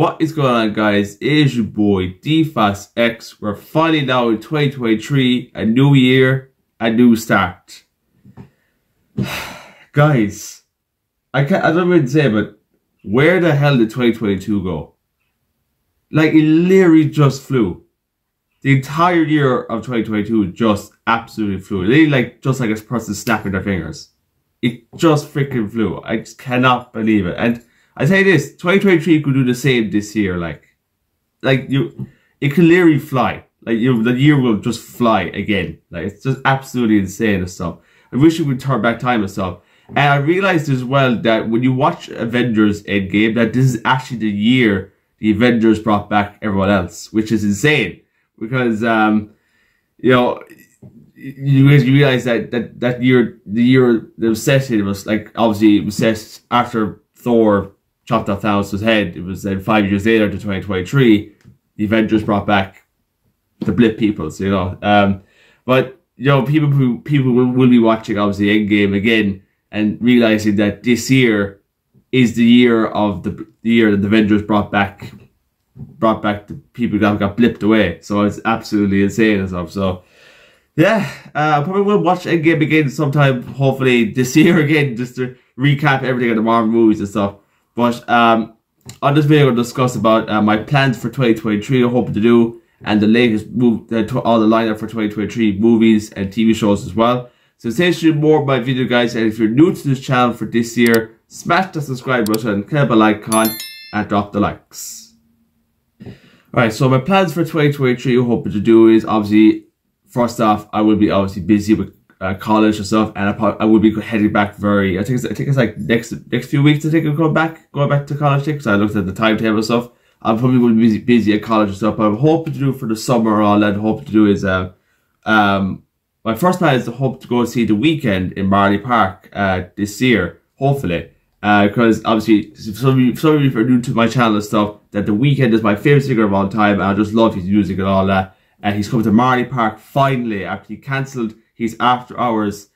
What is going on, guys? It is your boy DFastX. We're finally now in 2023, a new year, a new start. Guys, I don't even say, but where the hell did 2022 go? Like, it literally just flew. The entire year of 2022 just absolutely flew. Literally, like, just like a person snapping their fingers. It just freaking flew. I just cannot believe it. And I say this, 2023 could do the same this year, it can literally fly. The year will just fly again. It's just absolutely insane and stuff. I wish you could turn back time and stuff. And I realized as well that when you watch Avengers Endgame, that this is actually the year the Avengers brought back everyone else, which is insane. Because, you know, you realize that that year, the year that was set, it was like, obviously it was set after Thor chopped off Thanos' head. It was then 5 years later to 2023, the Avengers brought back the blip peoples, you know. But, you know, people will be watching, obviously, Endgame again and realizing that this year is the year of the year that the Avengers brought back the people that got blipped away. So it's absolutely insane and stuff. So, yeah, I probably will watch Endgame again sometime, hopefully this year again, just to recap everything of the Marvel movies and stuff. But on this video, I'll discuss about my plans for 2023, I'm hoping to do, and the latest all the lineup for 2023 movies and TV shows as well. So essentially more of my video, guys. And if you're new to this channel for this year, smash the subscribe button, click the like icon, and drop the likes. Alright, so my plans for 2023, I'm hoping to do is, obviously, first off, I will be obviously busy with college and stuff, and I will be heading back very, I think it's like next few weeks, I think I'm going back to college, because I looked at the timetable and stuff. I'm probably going to be busy at college and stuff, but I'm hoping to do for the summer, all I'm hoping to do is, my first plan is to hope to go see The Weeknd in Marley Park this year, hopefully, because obviously, some of you if you're new to my channel and stuff, that The Weeknd is my favorite singer of all time, and I just love his music and all that. And he's coming to Marley Park finally after he cancelled his After Hours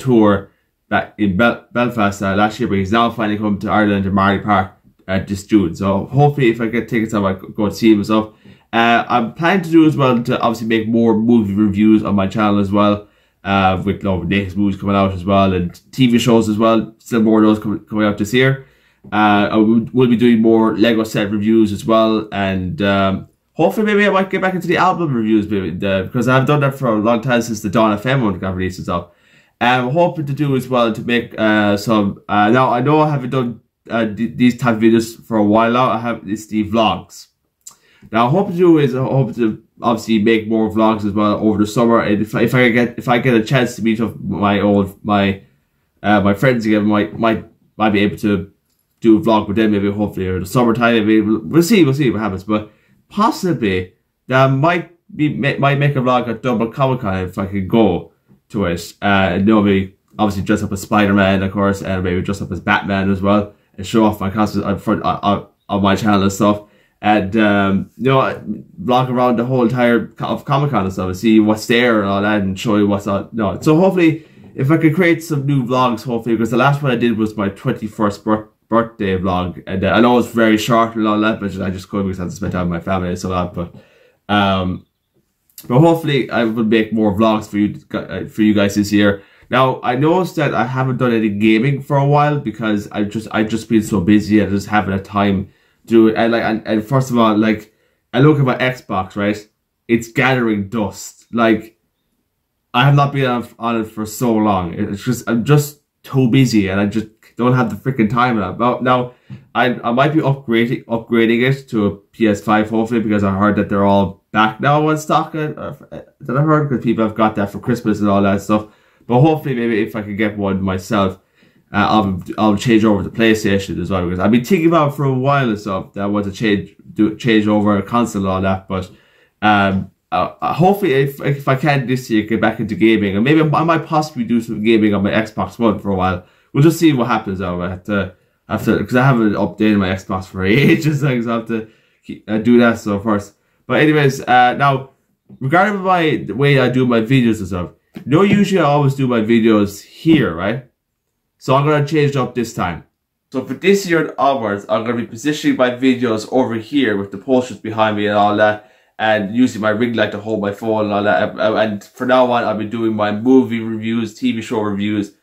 tour back in Belfast last year, but he's now finally coming to Ireland and Marley Park this June. So hopefully, if I get tickets, I might go and see him and stuff. I'm planning to do as well to obviously make more movie reviews on my channel as well, with latest movies coming out as well, and TV shows as well. Still more of those coming out this year. I will be doing more Lego set reviews as well, and hopefully, maybe I might get back into the album reviews, because I've done that for a long time since the Dawn FM one got released and stuff. I'm hoping to do as well to make some. Now I know I haven't done these type of videos for a while now. It's the vlogs. Now I'm hoping to do is I hope to obviously make more vlogs as well over the summer. And if I get a chance to meet up my friends again, might be able to do a vlog with them. Maybe hopefully over the summertime. Maybe we'll see what happens, but. Possibly that might make a vlog at Dublin Comic Con if I could go to it. And maybe obviously dress up as Spider-Man, of course, and maybe dress up as Batman as well, and show off my costumes on my channel and stuff. And you know, vlog around the whole entire of Comic Con and stuff, and see what's there and all that, and show you what's on. No, so hopefully, if I could create some new vlogs, hopefully, because the last one I did was my 21st birthday vlog, and I know it's very short and all that, but I just couldn't because I had to spend time with my family and so on. But hopefully I will make more vlogs for you guys this year. Now I noticed that I haven't done any gaming for a while because I've just been so busy and just haven't had time to do it. And first of all, I look at my Xbox, right? It's gathering dust. I have not been on it for so long. It's just I'm just too busy and I just don't have the freaking time now. But now, I might be upgrading it to a PS5 hopefully, because I heard that they're all back now on stock. That I heard because people have got that for Christmas and all that stuff. But hopefully, maybe if I can get one myself, I'll change over to PlayStation as well, because I've been thinking about it for a while and stuff that I want to change over a console and all that. But hopefully, if I can this year get back into gaming, and maybe I might possibly do some gaming on my Xbox One for a while. We'll just see what happens though. I have to because I haven't updated my Xbox for ages, so I have to do that so first. But anyways, now regarding the way I do my videos and stuff, usually I always do my videos here, right? So I'm gonna change it up this time. So for this year onwards, I'm going to be positioning my videos over here with the posters behind me and all that, and using my ring light to hold my phone and all that. And for now on, I'll be doing my movie reviews, TV show reviews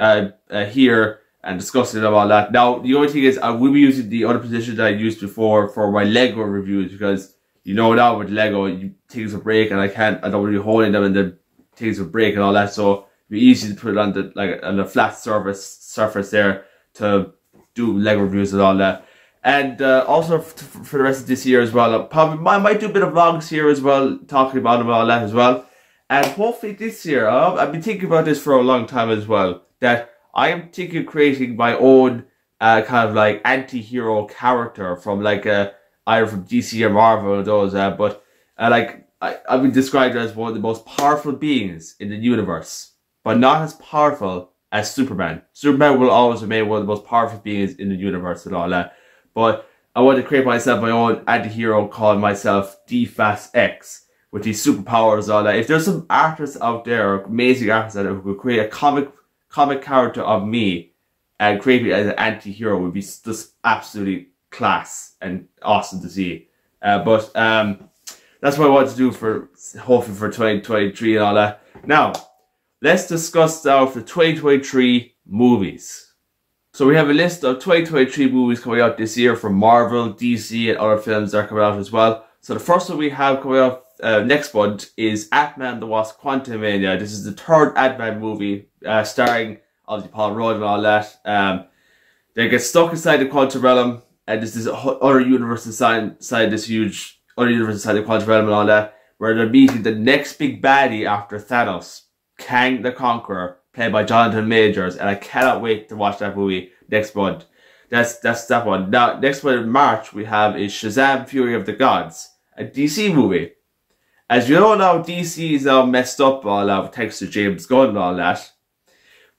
here and discussing them all that. Now, the only thing is I will be using the other position that I used before for my Lego reviews, because you know now with Lego, things will break and I don't want to be holding them and then things will break and all that. So it'd be easy to put it on the, like, on a flat surface there to do Lego reviews and all that. And also for the rest of this year as well, I probably might do a bit of vlogs here as well, talking about them and all that as well. And hopefully this year, I've been thinking about this for a long time as well, that I am thinking of creating my own kind of like anti-hero character from like either from DC or Marvel or those, but like I've been described as one of the most powerful beings in the universe, but not as powerful as Superman. Superman will always remain one of the most powerful beings in the universe and all that. But I want to create myself my own anti-hero, calling myself D-Fast X, with these superpowers and all that. If there's some artists out there, amazing artists out there, who could create a comic character of me and create me as an anti-hero, would be just absolutely class and awesome to see. But that's what I want to do for, hopefully for 2023 and all that. Now, let's discuss now for 2023 movies. So we have a list of 2023 movies coming out this year from Marvel, DC, and other films that are coming out as well. So the first one we have coming out next month is Ant-Man and the Wasp Quantumania. This is the third Ant-Man movie, starring obviously Paul Rudd and all that. They get stuck inside the quantum realm, and this is other universe inside this huge other universe inside the quantum realm and all that, where they're meeting the next big baddie after Thanos, Kang the Conqueror, played by Jonathan Majors, and I cannot wait to watch that movie next month. That's that one. Now, next one in March, we have is Shazam! Fury of the Gods, a DC movie. As you know now, DC is now messed up all that, thanks to James Gunn and all that.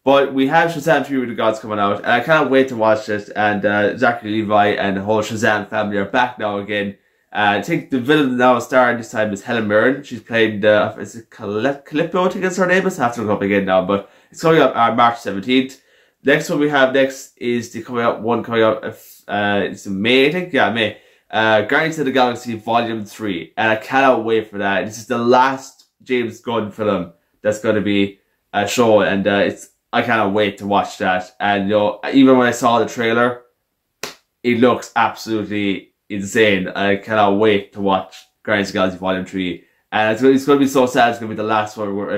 But we have Shazam! Fury of the Gods coming out, and I cannot wait to watch it, and Zachary Levi and the whole Shazam family are back now again. I think the villain now starring this time is Helen Mirren. She's playing is it Calippo, I think it's her name. I have to look up again now, but it's coming up on March 17th. Next one we have next is the coming out it's in May, I think. Yeah, May. Guardians of the Galaxy Volume 3, and I cannot wait for that. This is the last James Gunn film that's going to be shown, and I cannot wait to watch that. And you know, even when I saw the trailer, it looks absolutely insane. I cannot wait to watch Guardians of the Galaxy Volume 3, and it's going to be so sad it's going to be the last one we're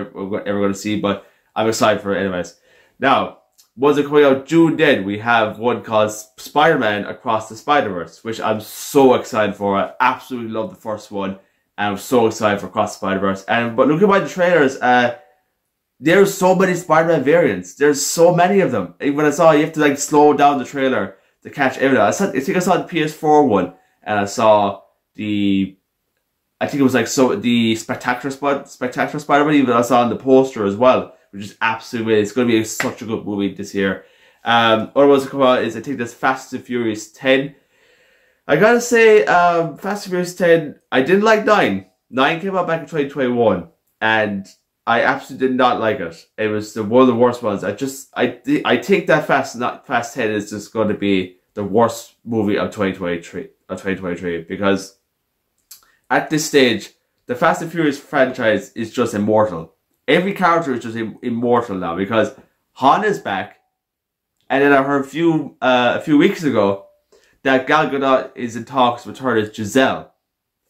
ever going to see, but I'm excited for it anyways. Now, ones that are coming out June then, we have one called Spider-Man Across the Spider-Verse, which I'm so excited for. I absolutely love the first one, and I'm so excited for Across the Spider-Verse. But looking by the trailers, there's so many Spider-Man variants. There's so many of them. Even when I saw, you have to like slow down the trailer to catch everything. I think I saw the PS4 one, and I saw the, I think it was like so the Spectacular Spider-Man, even I saw on the poster as well, which is absolutely, it's going to be such a good movie this year. Other ones to come out is, I think that's Fast and Furious 10. I gotta say, Fast and Furious 10, I didn't like 9. 9 came out back in 2021, and I absolutely did not like it. It was one of the worst ones. I think that Fast 10 is just going to be the worst movie of 2023, because at this stage the Fast and Furious franchise is just immortal. Every character is just immortal now, because Han is back, and then I heard a few weeks ago that Gal Gadot is in talks with her as Giselle,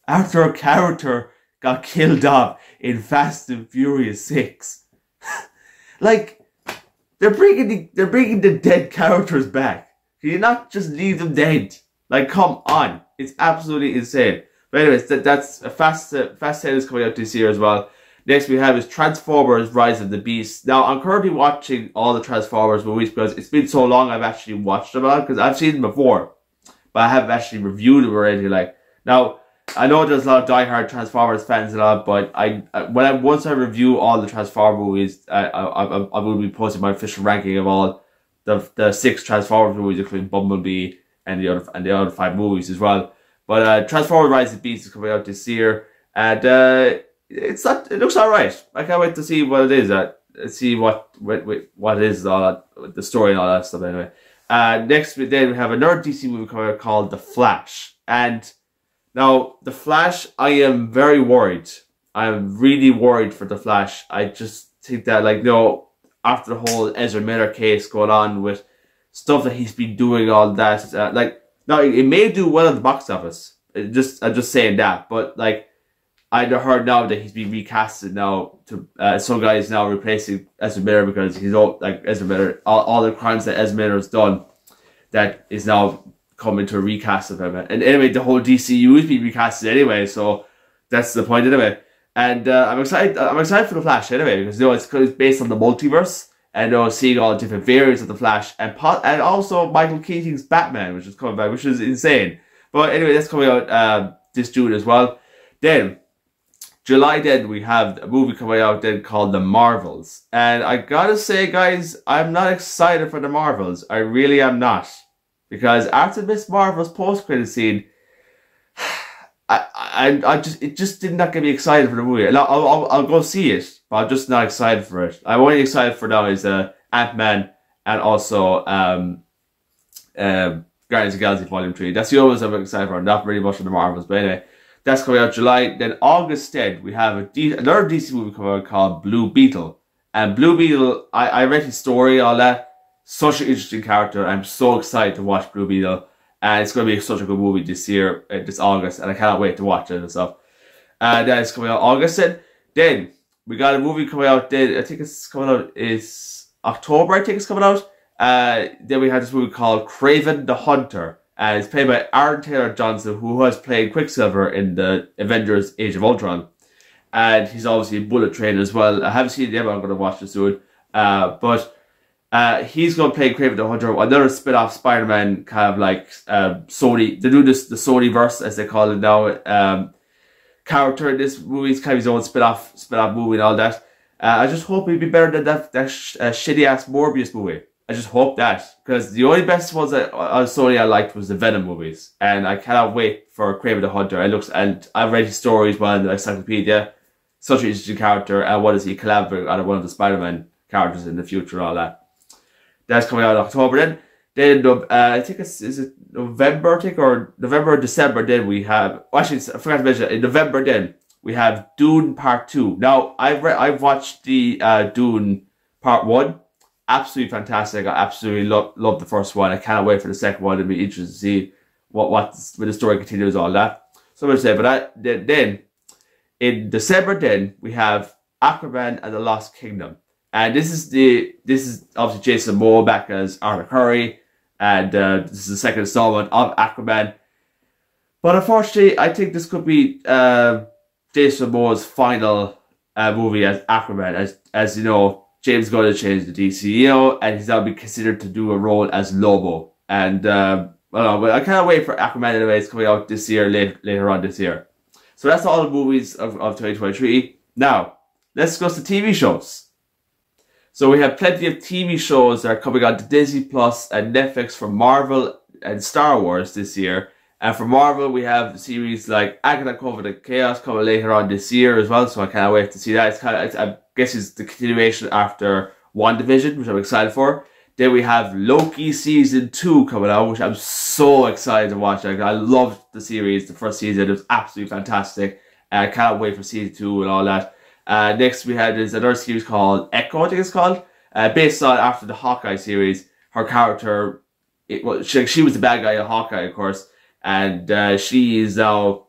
after her character got killed off in Fast and Furious 6. Like, they're bringing the dead characters back. Can you not just leave them dead? Like, come on. It's absolutely insane. But anyways, that's a Fast 10 is coming out this year as well. Next we have is Transformers: Rise of the Beasts. Now, I'm currently watching all the Transformers movies, because it's been so long I've actually watched them all, because I've seen them before, but I haven't actually reviewed them or anything like. Now, I know there's a lot of diehard Transformers fans and all, but once I review all the Transformers movies, I will be posting my official ranking of all the 6 Transformers movies, including Bumblebee and the other 5 movies as well. But Transformers: Rise of the Beasts is coming out this year, and it looks alright. I can't wait to see what it is. See what it is, all that, the story and all that stuff. Anyway, Next, we then have another DC movie coming called The Flash. And now, The Flash, I am very worried. I am really worried for The Flash. I just think that, like, you know, after the whole Ezra Miller case going on with stuff that he's been doing, all that, like, now it may do well at the box office. I'm just saying that, but like, I heard now that he's been recasted now to some guy is now replacing Ezra Miller because he's all like Ezra Miller, all the crimes that Ezra Miller has done, that is now coming to a recast of him. And anyway, the whole DCU is being recasted anyway, so that's the point anyway. And I'm excited. I'm excited for the Flash anyway, because you know it's based on the multiverse, and you know, seeing all the different variants of the Flash, and also Michael Keaton's Batman, which is coming back, which is insane. But anyway, that's coming out this June as well. Then July, then we have a movie coming out then called The Marvels, and I gotta say, guys, I'm not excited for The Marvels. I really am not, because after Miss Marvel's post-credit scene, it just did not get me excited for the movie. I'll go see it, but I'm just not excited for it. I'm only excited for now is Ant-Man and also Guardians of the Galaxy Volume 3. That's the only ones I'm excited for. Not really much for the Marvels, but anyway, that's coming out July. Then August 10, we have another DC movie coming out called Blue Beetle. And Blue Beetle, I read his story, all that. Such an interesting character. I'm so excited to watch Blue Beetle. And it's going to be such a good movie this year, this August, and I cannot wait to watch it and stuff. And that's coming out August. Then we got a movie coming out. Then I think it's coming out is October. I think it's coming out. Then we had this movie called Kraven the Hunter, and it's played by Aaron Taylor Johnson, who has played Quicksilver in the Avengers: Age of Ultron, and he's obviously in Bullet Train as well. I haven't seen it yet, but I'm going to watch this soon. But he's going to play Kraven the Hunter, another spin-off Spider-Man kind of like Sony. They do this, the Sony-verse, as they call it now, character in this movie. It's kind of his own spin-off movie and all that. I just hope it'd be better than that shitty-ass Morbius movie. I just hope that. Because the only best ones that on Sony I liked was the Venom movies. And I cannot wait for Kraven the Hunter. And I've read his stories well in the encyclopedia. Such an interesting character. And what is he collaborating on one of the Spider-Man characters in the future and all that. That's coming out in October. Then I think is it November, I think, or November or December, then we have, actually, I forgot to mention, in November then we have Dune Part 2. Now, I've watched the Dune Part 1. Absolutely fantastic. I absolutely love the first one. I cannot wait for the second one. It'll be interesting to see where the story continues, all that. So I'm going to say, then in December then we have Aquaman and the Lost Kingdom. And this is obviously Jason Momoa back as Arthur Curry, and this is the second installment of Aquaman. But unfortunately, I think this could be Jason Momoa's final movie as Aquaman, as you know, James Gunn has changed the DCU, and he's now been considered to do a role as Lobo. And I can't wait for Aquaman anyway. It's coming out this year, later on this year. So that's all the movies of 2023. Now let's discuss the TV shows. So we have plenty of TV shows that are coming on to Disney Plus and Netflix from Marvel and Star Wars this year. And for Marvel, we have series like Agatha Coven and Chaos coming later on this year as well. So I can't wait to see that. It's kind of, I guess it's the continuation after WandaVision, which I'm excited for. Then we have Loki Season 2 coming out, which I'm so excited to watch. Like, I loved the series, the first season. It was absolutely fantastic. I can't wait for Season 2 and all that. Next we had is another series called Echo, I think it's called, based on after the Hawkeye series. Her character, she was the bad guy in Hawkeye, of course, and she is now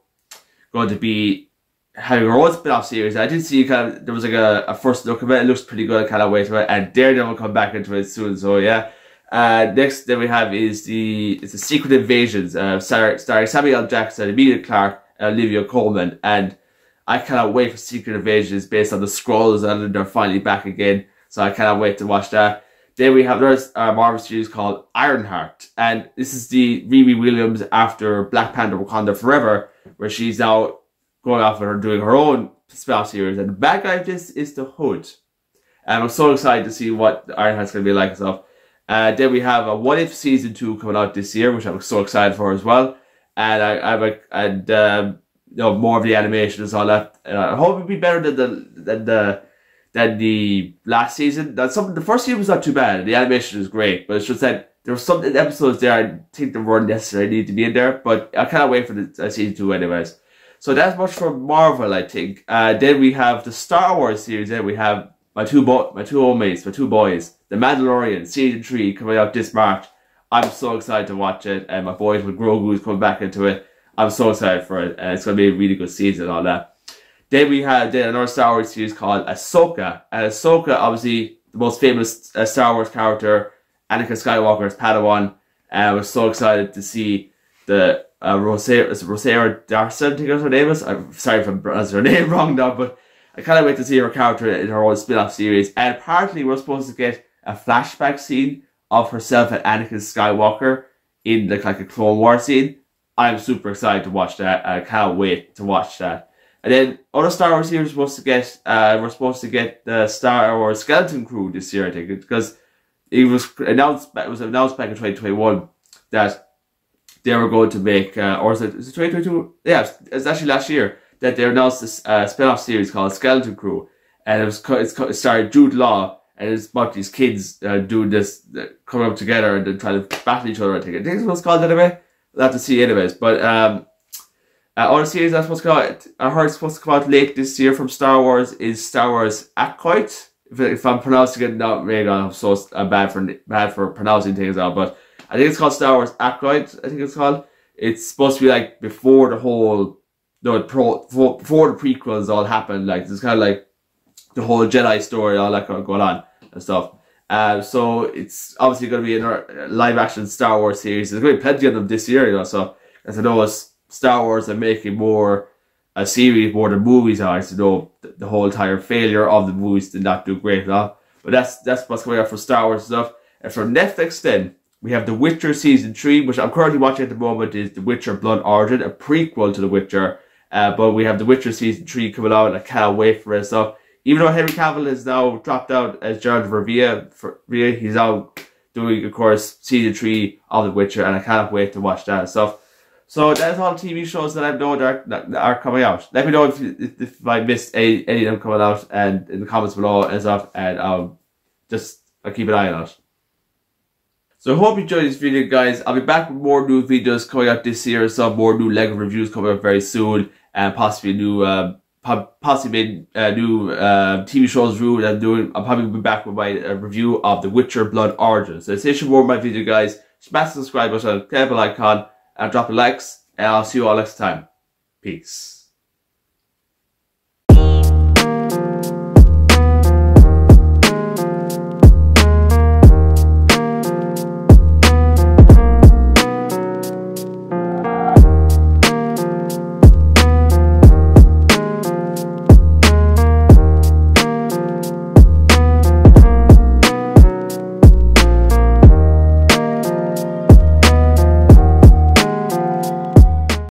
going to be having her own spin-off series. I did see kind of there was like a first look of it. It looks pretty good. I kind of wait for it, and Daredevil will come back into it soon. So yeah. Next then we have is the Secret Invasions, starring Samuel L. Jackson, Emilia Clarke, and Olivia Colman, and I cannot wait for Secret Invasion based on the Skrulls, and they're finally back again. So I cannot wait to watch that. Then we have another Marvel series called Ironheart. And this is the Riri Williams after Black Panther Wakanda Forever, where she's now going off and doing her own spin-off series. And the bad guy of this is the Hood. And I'm so excited to see what Ironheart's going to be like and stuff. Then we have a What If Season 2 coming out this year, which I'm so excited for as well. And you know, more of the animation is all that. I hope it'll be better than the last season. The first season was not too bad. The animation is great, but it's just that there were some episodes there I think that weren't necessarily needed to be in there, but I cannot wait for the season 2 anyways. So that's much for Marvel, I think. Then we have the Star Wars series. Then we have my two boys, The Mandalorian season 3 coming out this March. I'm so excited to watch it, and my boys with Grogu's coming back into it. I'm so excited for it, and it's going to be a really good season and all that. Then we had another Star Wars series called Ahsoka, and Ahsoka, obviously the most famous Star Wars character, Anakin Skywalker's Padawan. I was so excited to see the Rosario Dawson, I think that's her name is. I'm sorry if I pronounced her name wrong now, but I can't wait to see her character in her own spin-off series. And apparently we're supposed to get a flashback scene of herself and Anakin Skywalker in like a Clone Wars scene. I'm super excited to watch that. I can't wait to watch that. And then other Star Wars series we're supposed to get the Star Wars Skeleton Crew this year, I think, because it was announced back in 2021 that they were going to make or is it 2022? Yeah, it's actually last year that they announced this spin-off series called Skeleton Crew, and it started Jude Law, and it's about these kids doing this, coming up together and then trying to battle each other. I think it's what's called that anyway. We'll have to see anyways, but other series that's supposed to come out, I heard it's supposed to come out late this year from Star Wars, is Star Wars Acolyte. If I'm pronouncing it not right, I'm bad for pronouncing things out, but I think it's called Star Wars Acolyte, I think it's called. It's supposed to be like before the whole, before the prequels all happened, like it's kind of like the whole Jedi story, all that kind of going on and stuff. So it's obviously going to be a live action Star Wars series. There's going to be plenty of them this year, so as I know, it's Star Wars are making more a series more than movies are. As you know, the whole entire failure of the movies did not do great at all. But that's what's going on for Star Wars stuff. And for Netflix then, we have The Witcher Season 3, which I'm currently watching at the moment, is The Witcher Blood Origin, a prequel to The Witcher. But we have The Witcher Season 3 coming out, and I can't wait for it. So even though Henry Cavill has now dropped out as Geralt of Rivia, he's now doing, of course, Season 3 of The Witcher, and I can't wait to watch that stuff. So that's all TV shows that I know that are coming out. Let me know if I missed any of them coming out, and in the comments below and stuff, and I'll keep an eye on it. So I hope you enjoyed this video, guys. I'll be back with more new videos coming out this year, some more new LEGO reviews coming up very soon, and possibly new TV shows review that I'm doing. I'll probably be back with my review of The Witcher Blood Origin. So that's it for more of my video, guys. Smash the subscribe button, click the bell icon, and drop the likes, and I'll see you all next time. Peace.